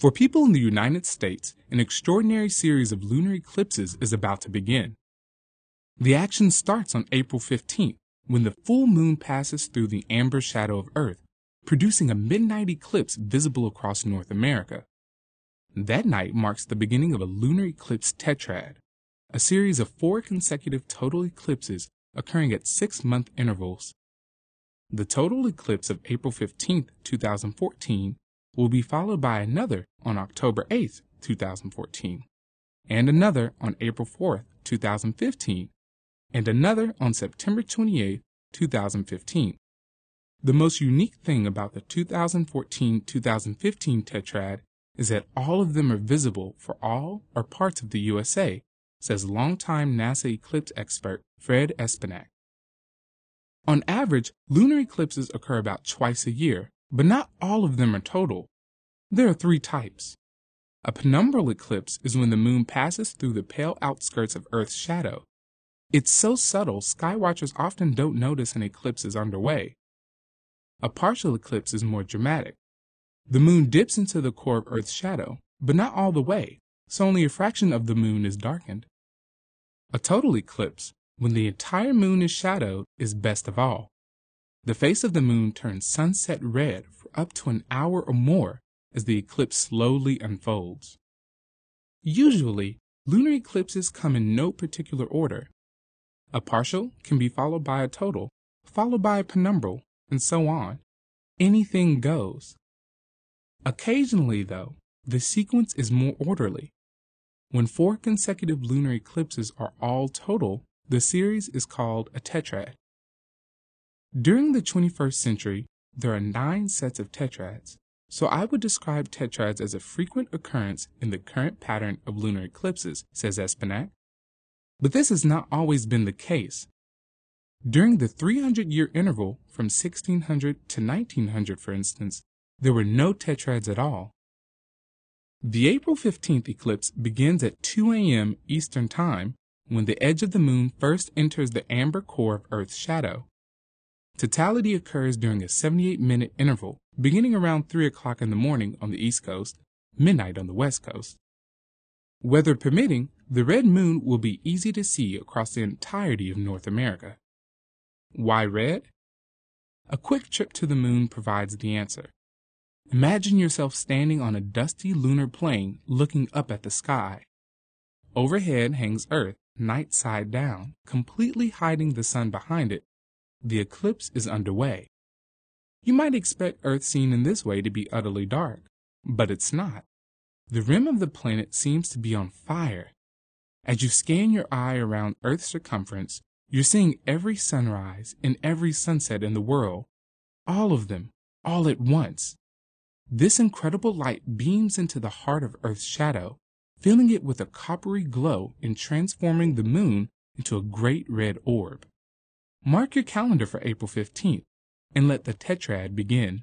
For people in the United States, an extraordinary series of lunar eclipses is about to begin. The action starts on April 15th, when the full moon passes through the amber shadow of Earth, producing a midnight eclipse visible across North America. That night marks the beginning of a lunar eclipse tetrad, a series of 4 consecutive total eclipses occurring at 6-month intervals. The total eclipse of April 15th, 2014, will be followed by another on October 8, 2014, and another on April 4, 2015, and another on September 28, 2015. The most unique thing about the 2014-2015 tetrad is that all of them are visible for all or parts of the USA, says longtime NASA eclipse expert Fred Espinak. On average, lunar eclipses occur about twice a year, but not all of them are total. There are 3 types. A penumbral eclipse is when the moon passes through the pale outskirts of Earth's shadow. It's so subtle, skywatchers often don't notice an eclipse is underway. A partial eclipse is more dramatic. The moon dips into the core of Earth's shadow, but not all the way, so only a fraction of the moon is darkened. A total eclipse, when the entire moon is shadowed, is best of all. The face of the moon turns sunset red for up to an hour or more as the eclipse slowly unfolds. Usually, lunar eclipses come in no particular order. A partial can be followed by a total, followed by a penumbral, and so on. Anything goes. Occasionally, though, the sequence is more orderly. When 4 consecutive lunar eclipses are all total, the series is called a tetrad. During the 21st century, there are 9 sets of tetrads, so I would describe tetrads as a frequent occurrence in the current pattern of lunar eclipses, says Espinak. But this has not always been the case. During the 300-year interval from 1600 to 1900, for instance, there were no tetrads at all. The April 15th eclipse begins at 2 a.m. Eastern Time, when the edge of the moon first enters the amber core of Earth's shadow. Totality occurs during a 78-minute interval, beginning around 3 o'clock in the morning on the East Coast, midnight on the West Coast. Weather permitting, the red moon will be easy to see across the entirety of North America. Why red? A quick trip to the moon provides the answer. Imagine yourself standing on a dusty lunar plain looking up at the sky. Overhead hangs Earth, night side down, completely hiding the sun behind it. The eclipse is underway. You might expect Earth seen in this way to be utterly dark, but it's not. The rim of the planet seems to be on fire. As you scan your eye around Earth's circumference, you're seeing every sunrise and every sunset in the world, all of them, all at once. This incredible light beams into the heart of Earth's shadow, filling it with a coppery glow and transforming the moon into a great red orb. Mark your calendar for April 15th, and let the tetrad begin.